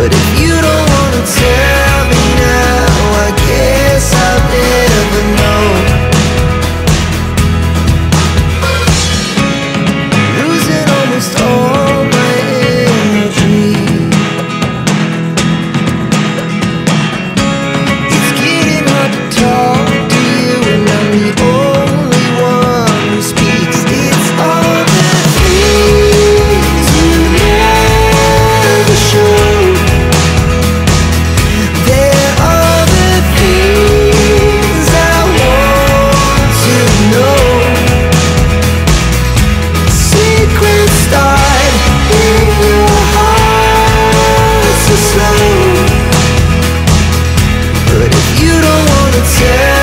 But if you don't wanna tell me now, I guess I'll never know. Losing almost all my energy, it's getting hard to talk to you, and I'm the only one who speaks. It's all the things you never show. But if you don't wanna tell